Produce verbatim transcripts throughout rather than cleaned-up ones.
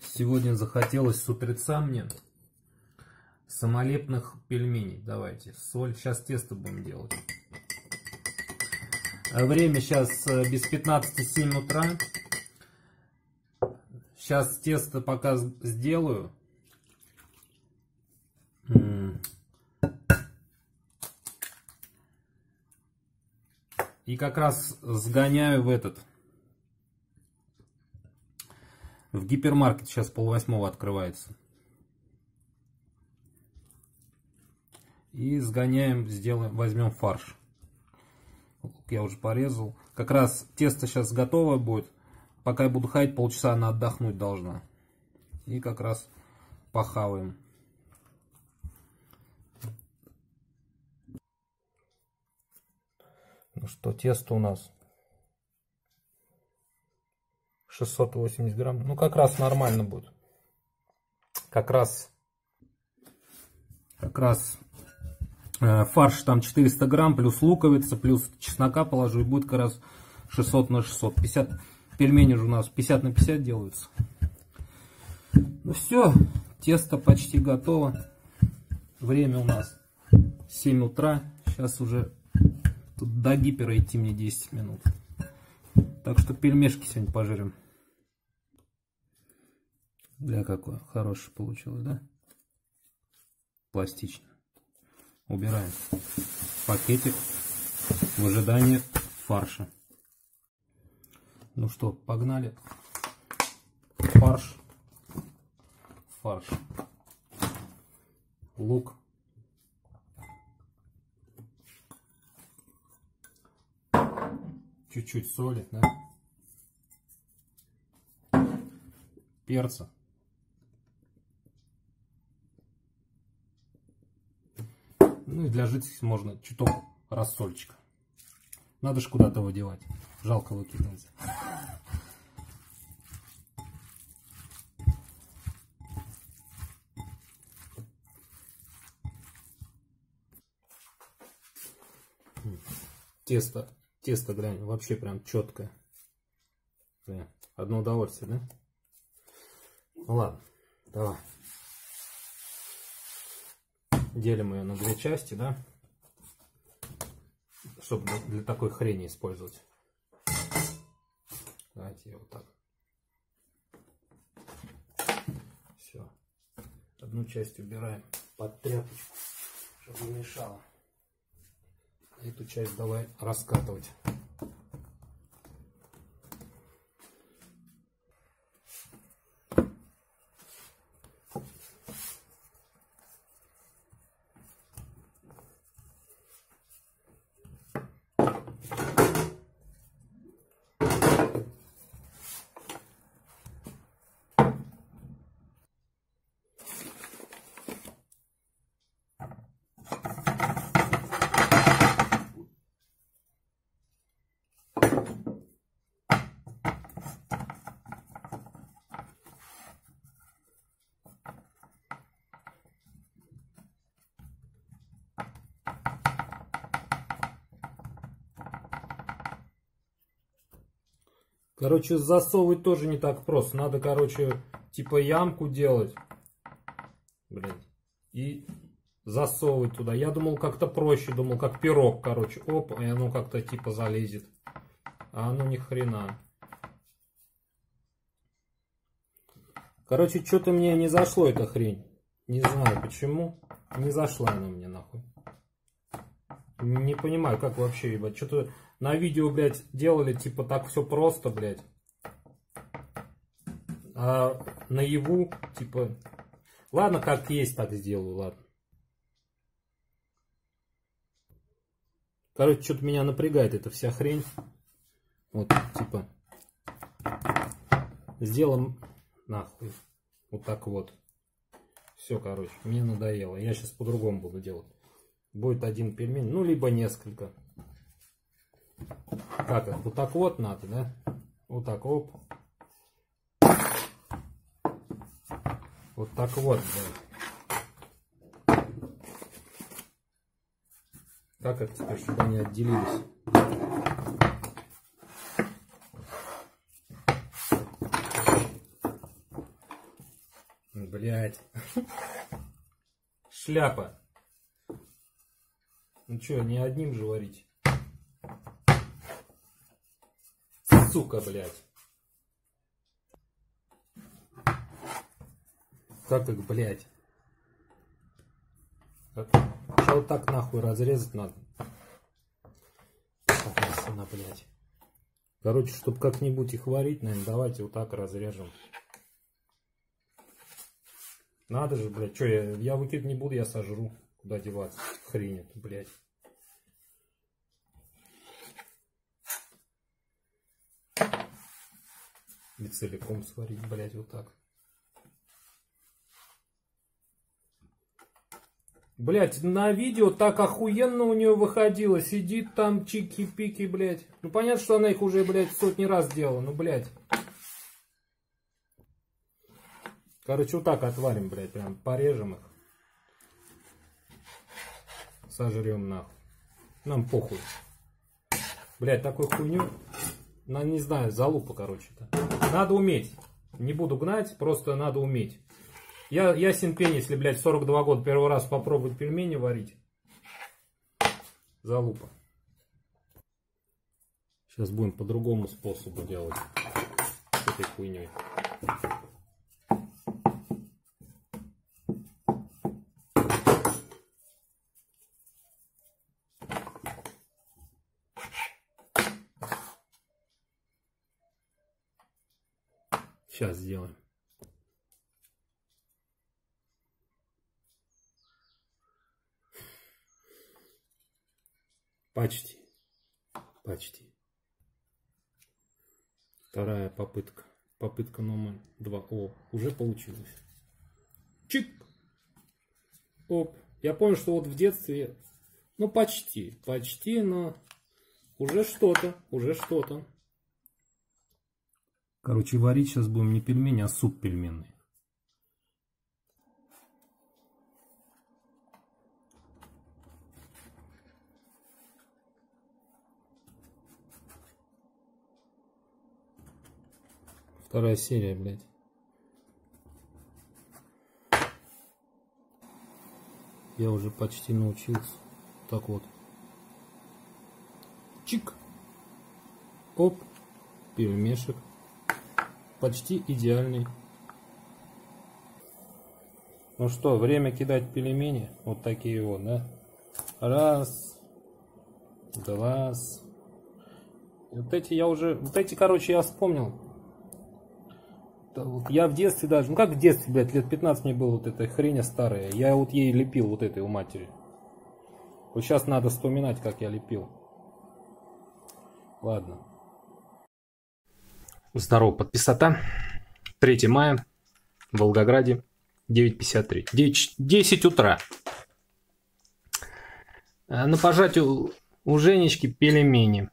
Сегодня захотелось с утреца мне самолепных пельменей. Давайте, соль. Сейчас тесто будем делать. Время сейчас без пятнадцати семь утра. Сейчас тесто пока сделаю. И как раз сгоняю в этот. В гипермаркет сейчас полвосьмого открывается. И сгоняем, сделаем, возьмем фарш. Я уже порезал. Как раз тесто сейчас готово будет. Пока я буду ходить, полчаса она отдохнуть должна. И как раз похаваем. Ну что, тесто у нас шестьсот восемьдесят грамм. Ну как раз нормально будет. Как раз, как раз э, фарш там четыреста грамм, плюс луковица, плюс чеснока положу. И будет как раз шестьсот на шестьсот. пятьдесят, пельмени же у нас пятьдесят на пятьдесят делаются. Ну все, тесто почти готово. Время у нас семь утра. Сейчас уже... Тут до гипера идти мне десять минут. Так что пельмешки сегодня пожарим. Бля, какое хорошее получилось, да? Пластично. Убираем пакетик в ожидании фарша. Ну что, погнали. Фарш. Фарш. Лук. Чуть-чуть соли, да? Перца. Ну и для жидкости можно чуток рассольчика. Надо же куда-то выдевать. Жалко выкидывать. Тесто. Тесто, глянь, вообще прям четкое. Одно удовольствие, да? Ну, ладно, давай. Делим ее на две части, да? Чтобы для такой хрени использовать. Давайте ее вот так. Все. Одну часть убираем под тряпочку, чтобы не мешало. Эту часть давай раскатывать. Короче, засовывать тоже не так просто. Надо, короче, типа ямку делать. Блин. И засовывать туда. Я думал, как-то проще. Думал, как пирог, короче. Оп, и оно как-то типа залезет. А оно ни хрена. Короче, что-то мне не зашло эта хрень. Не знаю почему. Не зашла она мне нахуй. Не понимаю, как вообще, ебать. Что-то... На видео, блядь, делали, типа, так все просто, блядь. А наяву, типа... Ладно, как есть, так сделаю, ладно. Короче, что-то меня напрягает эта вся хрень. Вот, типа... Сделаем нахуй. Вот так вот. Все, короче, мне надоело. Я сейчас по-другому буду делать. Будет один пельмень, ну, либо несколько. Как это? Вот так вот надо, да? Вот так, оп. Вот так вот, да. Как это теперь, чтобы они отделились? блядь. Шляпа. Ну что, не одним же варить. Сука, блядь. Как их, блядь? Что вот так нахуй разрезать надо? Она, блядь. Короче, чтобы как-нибудь их варить, наверное, давайте вот так разрежем. Надо же, блядь, что я, я выкид не буду, я сожру. Куда деваться? Хрень эту, блядь. И целиком сварить, блядь, вот так. Блядь, на видео так охуенно у нее выходило. Сидит там чики-пики, блядь. Ну понятно, что она их уже, блядь, сотни раз делала, ну, блядь. Короче, вот так отварим, блядь, прям порежем их. Сожрем нахуй. Нам похуй. Блядь, такую хуйню, на, не знаю, залупа, короче-то. Надо уметь. Не буду гнать, просто надо уметь. Я, я синпень, если, блядь, сорок два года первый раз попробовать пельмени варить. Залупа. Сейчас будем по другому способу делать. С этой хуйней. Сейчас сделаем. Почти. Почти. Вторая попытка. Попытка номер два. О, уже получилось. Чик. Оп. Я понял, что вот в детстве... Ну, почти. Почти, но... Уже что-то. Уже что-то. Короче, варить сейчас будем не пельмени, а суп пельменный. Вторая серия, блядь. Я уже почти научился. Так вот. Чик. Оп. Пельмешек. Почти идеальный. Ну что, время кидать пельмени. Вот такие вот, да? Раз. Два. Вот эти я уже... Вот эти, короче, я вспомнил. Я в детстве даже... Ну как в детстве, блядь, лет пятнадцать мне было вот эта хрень старая. Я вот ей лепил вот этой у матери. Вот сейчас надо вспоминать, как я лепил. Ладно. Здорово, подписота. третьего мая, в Волгограде, девять пятьдесят три. десять утра. На пожатию у Женечки пельмени.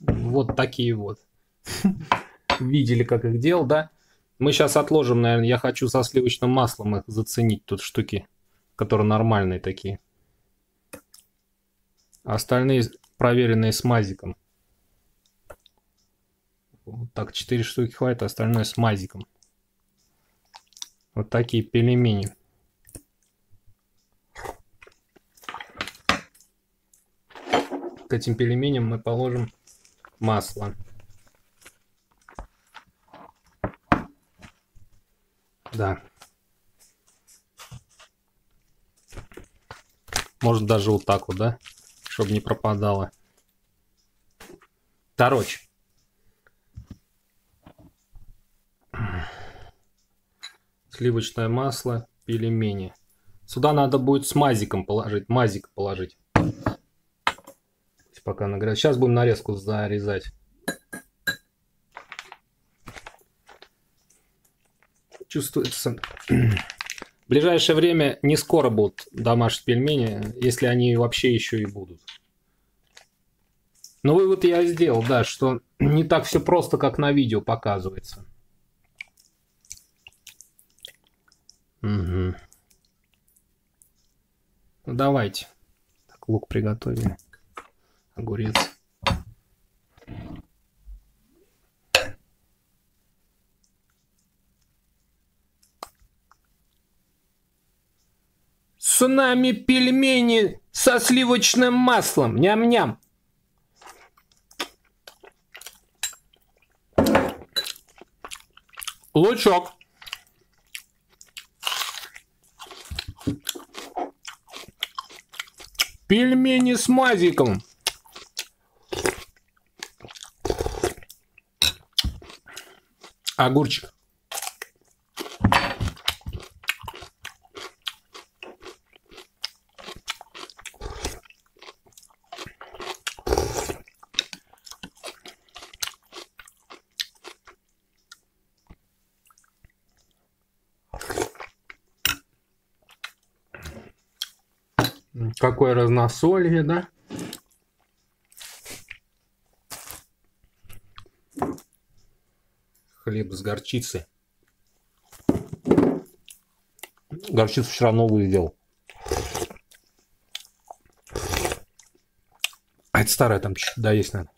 Вот такие вот. Видели, как их делал, да? Мы сейчас отложим, наверное, я хочу со сливочным маслом их заценить. Тут штуки, которые нормальные такие. Остальные проверенные с мазиком. Вот так, четыре штуки хватит, остальное с мазиком. Вот такие пельмени. К этим пельменям мы положим масло. Да. Может даже вот так вот, да? Чтобы не пропадало. Короче. Сливочное масло, пельмени. Сюда надо будет с мазиком положить. Мазик положить. Пока нагрел. Сейчас будем нарезку зарезать. Чувствуется. В ближайшее время не скоро будут домашние пельмени, если они вообще еще и будут. Но вывод я сделал, да, что не так все просто, как на видео показывается. Угу. Ну давайте. Так, лук приготовили. Огурец. с нами пельмени со сливочным маслом. Ням-ням. Лучок. Пельмени с мазиком. Огурчик. Какое разносолье, да? Хлеб с горчицей. Горчицу вчера новую сделал. А это старая, там чуть-чуть доесть надо.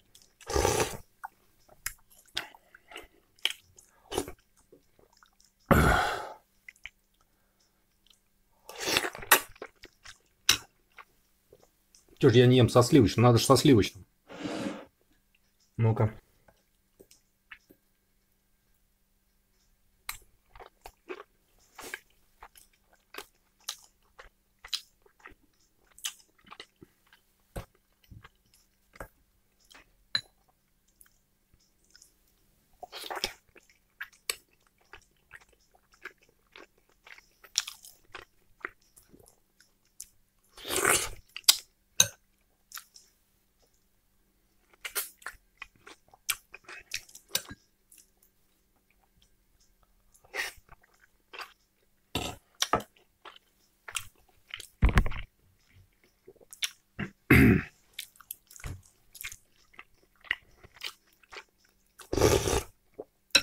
Чё ж я не ем со сливочным? Надо же со сливочным. Ну-ка.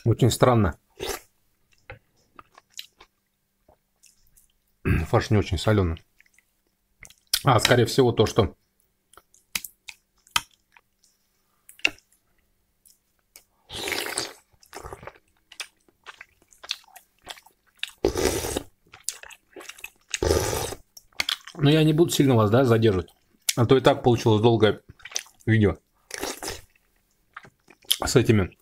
Очень странно. Фарш не очень соленый. А, скорее всего, то, что... Но я не буду сильно вас, да, задерживать. А то и так получилось долгое видео. С этими...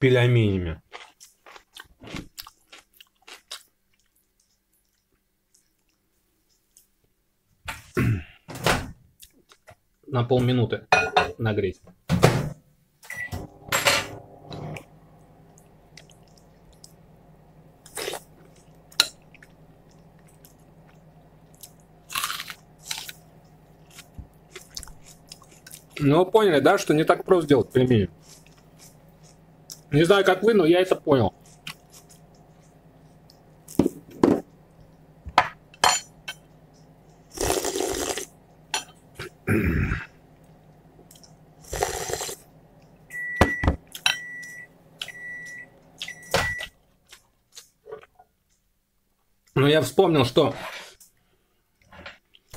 пельменями. На полминуты нагреть. Ну, поняли, да, что не так просто делать пельмени. Не знаю, как вы, но я это понял. Но я вспомнил, что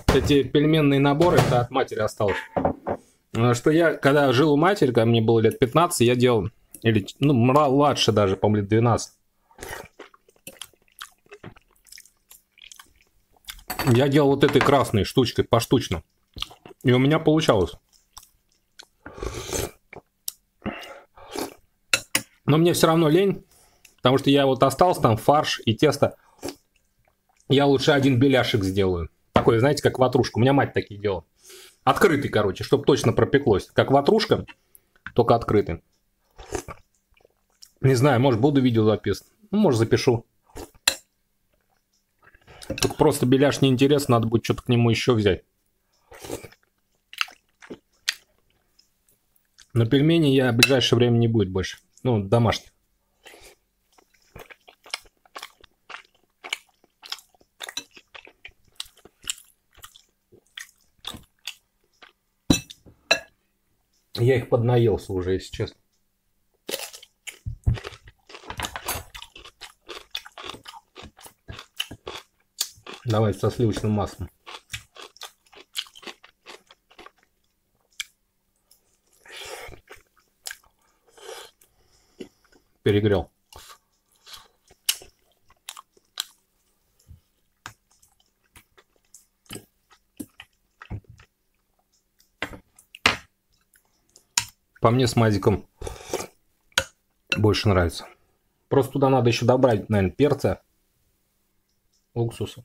эти пельменные наборы это от матери осталось. Что я, когда жил у матери, когда мне было лет пятнадцать, я делал... Или, ну, младше даже, по-моему, лет двенадцать. Я делал вот этой красной штучкой, поштучно. И у меня получалось. Но мне все равно лень. Потому что я вот остался там фарш и тесто. Я лучше один беляшек сделаю. Такой, знаете, как ватрушка. У меня мать такие делала. Открытый, короче, чтобы точно пропеклось. Как ватрушка, только открытый. Не знаю, может, буду видео записывать. Ну, может, запишу. Тут просто беляш неинтересно, надо будет что-то к нему еще взять. Но пельмени я в ближайшее время не будет больше. Ну, домашних. Я их поднаелся уже, если честно. Давай со сливочным маслом. перегрел. По мне, с мазиком больше нравится. Просто туда надо еще добавить, наверное, перца, уксуса.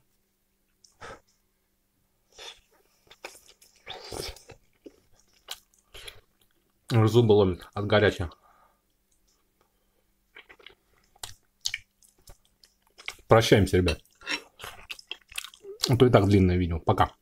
Зубы ломит от горячего. Прощаемся, ребят. А то и так длинное видео. Пока.